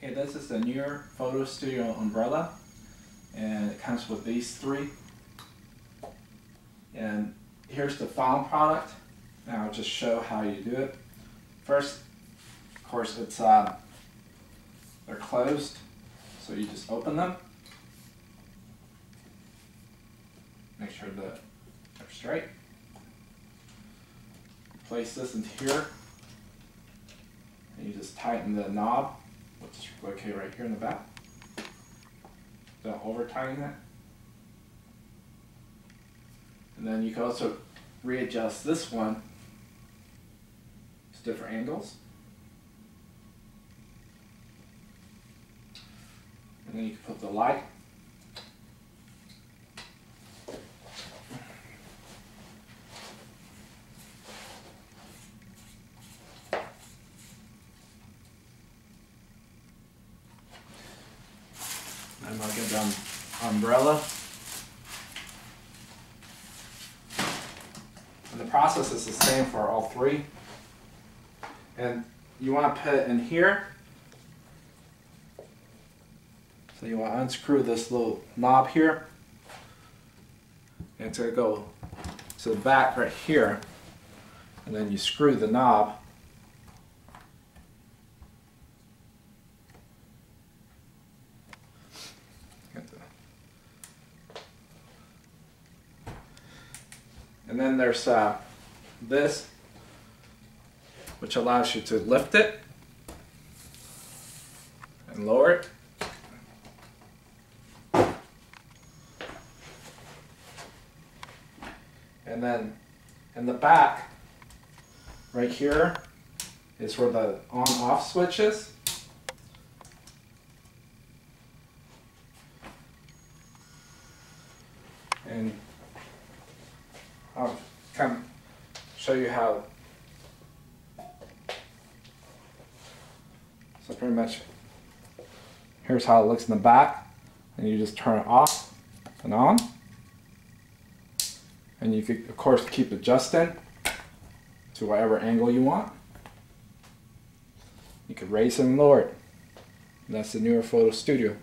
Okay, this is the Neewer Photo Studio umbrella, and it comes with these three. And here's the final product. Now I'll just show how you do it. First, of course, it's they're closed, so you just open them. Make sure that they're straight. Place this into here, and you just tighten the knob, which is located right here in the back. Don't over-tighten it. And then you can also readjust this one to different angles. And then you can put the light. I'm looking at the umbrella. And the process is the same for all three. And you want to put it in here. So you want to unscrew this little knob here. And it's going to go to the back right here. And then you screw the knob. And then there's this, which allows you to lift it and lower it. And then in the back, right here, is where the on-off switch is. And I'll come show you how. So pretty much here's how it looks in the back, and you just turn it off and on, and you can of course keep adjusting to whatever angle you want. You can raise and lower it. And that's the Neewer Photo Studio.